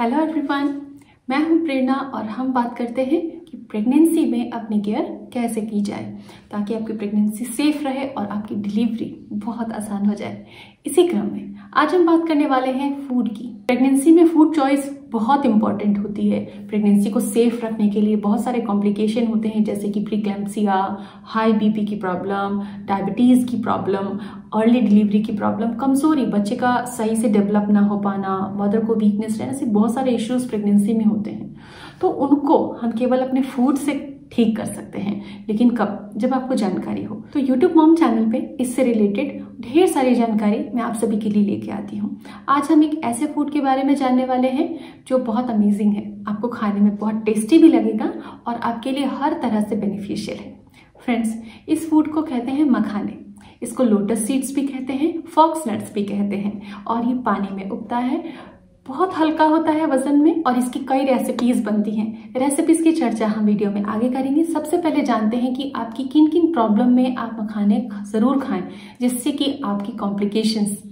Hello everyone, मैं हूं प्रेरणा और हम बात करते हैं कि प्रेगनेंसी में अपनी केयर कैसे की जाए ताकि आपकी प्रेगनेंसी सेफ रहे और आपकी डिलीवरी बहुत आसान हो जाए। इसी क्रम में आज हम बात करने वाले हैं फूड की। प्रेगनेंसी में फूड चॉइस बहुत इंपॉर्टेंट होती है। प्रेगनेंसी को सेफ रखने के लिए बहुत सारे कॉम्प्लिकेशन होते हैं, जैसे कि प्रीक्लैम्पसिया, हाई बीपी की प्रॉब्लम, डायबिटीज़ की प्रॉब्लम, अर्ली डिलीवरी की प्रॉब्लम, कमजोरी, बच्चे का सही से डेवलप ना हो पाना, मदर को वीकनेस रहना, ऐसे बहुत सारे इश्यूज प्रेगनेंसी में होते हैं। तो उनको हम केवल अपने फूड से ठीक कर सकते हैं, लेकिन कब? जब आपको जानकारी हो। तो YouTube मॉम चैनल पे इससे रिलेटेड ढेर सारी जानकारी मैं आप सभी के लिए लेके आती हूँ। आज हम एक ऐसे फूड के बारे में जानने वाले हैं जो बहुत अमेजिंग है, आपको खाने में बहुत टेस्टी भी लगेगा और आपके लिए हर तरह से बेनिफिशियल है। फ्रेंड्स, इस फूड को कहते हैं मखाने। इसको लोटस सीड्स भी कहते हैं, फॉक्स नट्स भी कहते हैं और ये पानी में उगता है, बहुत हल्का होता है वजन में और इसकी कई रेसिपीज बनती हैं। रेसिपीज की चर्चा हम वीडियो में आगे करेंगे। सबसे पहले जानते हैं कि आपकी किन किन प्रॉब्लम में आप मखाने जरूर खाएं जिससे कि आपकी कॉम्प्लिकेशंस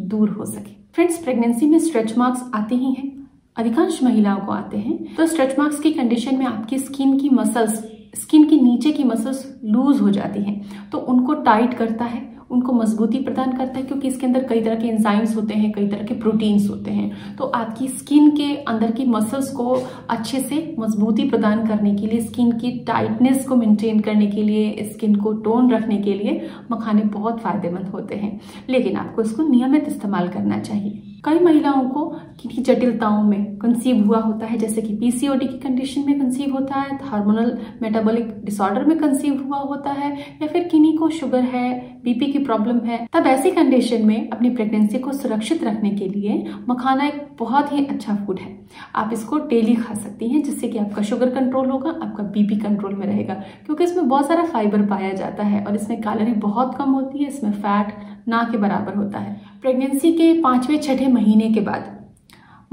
दूर हो सके। फ्रेंड्स, प्रेगनेंसी में स्ट्रेच मार्क्स आते ही हैं, अधिकांश महिलाओं को आते हैं। तो स्ट्रेच मार्क्स की कंडीशन में आपकी स्किन के नीचे की मसल्स लूज हो जाती हैं, तो उनको टाइट करता है, उनको मजबूती प्रदान करता है, क्योंकि इसके अंदर कई तरह के एंजाइम्स होते हैं, कई तरह के प्रोटीन्स होते हैं। तो आपकी स्किन के अंदर की मसल्स को अच्छे से मजबूती प्रदान करने के लिए, स्किन की टाइटनेस को मेंटेन करने के लिए, स्किन को टोन रखने के लिए मखाने बहुत फायदेमंद होते हैं, लेकिन आपको इसको नियमित इस्तेमाल करना चाहिए। कई महिलाओं को किन्हीं जटिलताओं में कंसीव हुआ होता है, जैसे कि पीसीओडी की कंडीशन में कंसीव होता है, हार्मोनल मेटाबॉलिक डिसऑर्डर में कंसीव हुआ होता है, या फिर किन्हीं को शुगर है, बीपी की प्रॉब्लम है। तब ऐसी कंडीशन में अपनी प्रेगनेंसी को सुरक्षित रखने के लिए मखाना एक बहुत ही अच्छा फूड है। आप इसको डेली खा सकती हैं, जिससे कि आपका शुगर कंट्रोल होगा, आपका बीपी कंट्रोल में रहेगा, क्योंकि इसमें बहुत सारा फाइबर पाया जाता है और इसमें कैलोरी बहुत कम होती है, इसमें फैट ना के बराबर होता है। प्रेगनेंसी के 5वें-6ठे महीने के बाद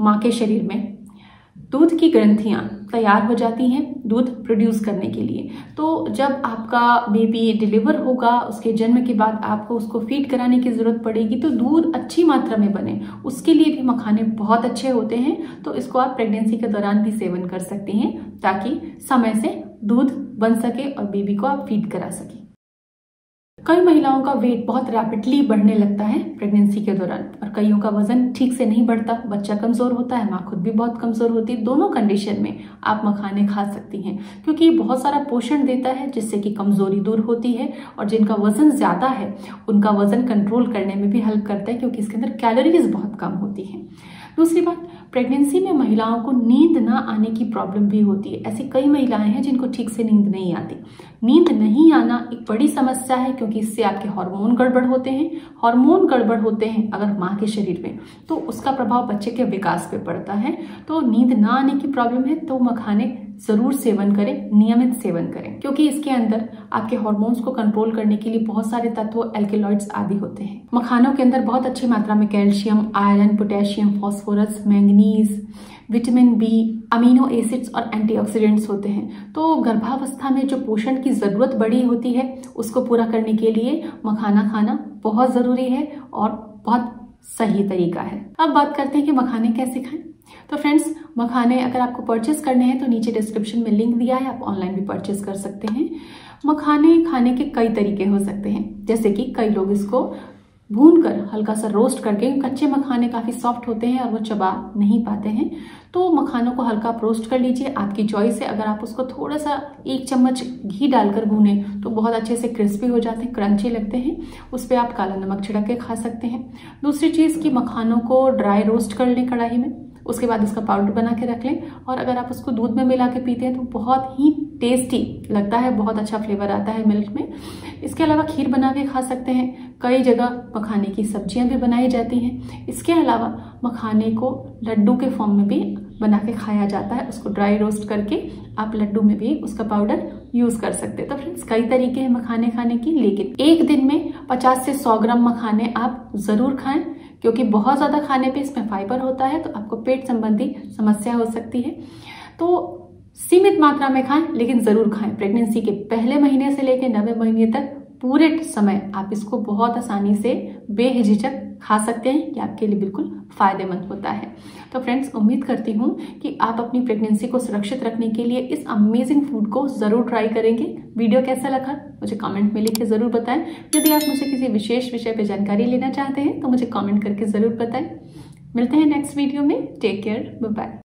माँ के शरीर में दूध की ग्रंथियाँ तैयार हो जाती हैं दूध प्रोड्यूस करने के लिए। तो जब आपका बेबी डिलीवर होगा, उसके जन्म के बाद आपको उसको फीड कराने की ज़रूरत पड़ेगी, तो दूध अच्छी मात्रा में बने उसके लिए भी मखाने बहुत अच्छे होते हैं। तो इसको आप प्रेगनेंसी के दौरान भी सेवन कर सकती हैं ताकि समय से दूध बन सके और बेबी को आप फीड करा सकें। कई महिलाओं का वेट बहुत रैपिडली बढ़ने लगता है प्रेगनेंसी के दौरान और कईयों का वजन ठीक से नहीं बढ़ता, बच्चा कमज़ोर होता है, माँ खुद भी बहुत कमज़ोर होती है। दोनों कंडीशन में आप मखाने खा सकती हैं क्योंकि ये बहुत सारा पोषण देता है जिससे कि कमज़ोरी दूर होती है, और जिनका वजन ज़्यादा है उनका वजन कंट्रोल करने में भी हेल्प करता है क्योंकि इसके अंदर कैलोरीज बहुत कम होती हैं। दूसरी बात, प्रेगनेंसी में महिलाओं को नींद ना आने की प्रॉब्लम भी होती है। ऐसी कई महिलाएं हैं जिनको ठीक से नींद नहीं आती। नींद नहीं आना एक बड़ी समस्या है क्योंकि इससे आपके हार्मोन गड़बड़ होते हैं। हार्मोन गड़बड़ होते हैं अगर माँ के शरीर में तो उसका प्रभाव बच्चे के विकास पे पड़ता है। तो नींद ना आने की प्रॉब्लम है तो मखाने जरूर सेवन करें, नियमित सेवन करें, क्योंकि इसके अंदर आपके हार्मोन्स को कंट्रोल करने के लिए बहुत सारे तत्व, एल्केलॉइड्स आदि होते हैं। मखानों के अंदर बहुत अच्छी मात्रा में calcium, iron, potassium, phosphorus, manganese, vitamin B, amino acids और एंटीऑक्सीडेंट्स होते हैं। तो गर्भावस्था में जो पोषण की ज़रूरत बड़ी होती है उसको पूरा करने के लिए मखाना खाना बहुत ज़रूरी है और बहुत सही तरीका है। अब बात करते हैं कि मखाने कैसे खाएं। तो फ्रेंड्स, मखाने अगर आपको परचेस करने हैं तो नीचे डिस्क्रिप्शन में लिंक दिया है, आप ऑनलाइन भी परचेस कर सकते हैं। मखाने खाने के कई तरीके हो सकते हैं, जैसे कि कई लोग इसको भूनकर हल्का सा रोस्ट करके, कच्चे मखाने काफ़ी सॉफ्ट होते हैं और वो चबा नहीं पाते हैं, तो मखानों को हल्का रोस्ट कर लीजिए, आपकी चॉइस है। अगर आप उसको थोड़ा सा 1 चम्मच घी डालकर भूने तो बहुत अच्छे से क्रिस्पी हो जाते हैं, क्रंची लगते हैं, उस पर आप काला नमक छिड़क के खा सकते हैं। दूसरी चीज़ कि मखानों को ड्राई रोस्ट कर लें कढ़ाई में, उसके बाद उसका पाउडर बना के रख लें और अगर आप उसको दूध में मिला के पीते हैं तो बहुत ही टेस्टी लगता है, बहुत अच्छा फ्लेवर आता है मिल्क में। इसके अलावा खीर बना के खा सकते हैं, कई जगह मखाने की सब्जियां भी बनाई जाती हैं। इसके अलावा मखाने को लड्डू के फॉर्म में भी बना के खाया जाता है, उसको ड्राई रोस्ट करके आप लड्डू में भी उसका पाउडर यूज कर सकते हैं। तो फ्रेंड्स, कई तरीके हैं मखाने खाने की, लेकिन एक दिन में 50 से 100 ग्राम मखाने आप जरूर खाएं क्योंकि बहुत ज़्यादा खाने पे इसमें फाइबर होता है तो आपको पेट संबंधी समस्या हो सकती है। तो सीमित मात्रा में खाएं लेकिन ज़रूर खाएं। प्रेगनेंसी के पहले महीने से लेकर 9वें महीने तक पूरे समय आप इसको बहुत आसानी से बेहिचक खा सकते हैं, ये आपके लिए बिल्कुल फ़ायदेमंद होता है। तो फ्रेंड्स, उम्मीद करती हूँ कि आप अपनी प्रेगनेंसी को सुरक्षित रखने के लिए इस अमेजिंग फूड को ज़रूर ट्राई करेंगे। वीडियो कैसा लगा मुझे कमेंट में लिख के ज़रूर बताएं। यदि आप मुझसे किसी विशेष विषय पर जानकारी लेना चाहते हैं तो मुझे कॉमेंट करके ज़रूर बताएं। मिलते हैं नेक्स्ट वीडियो में। Take care, bye bye.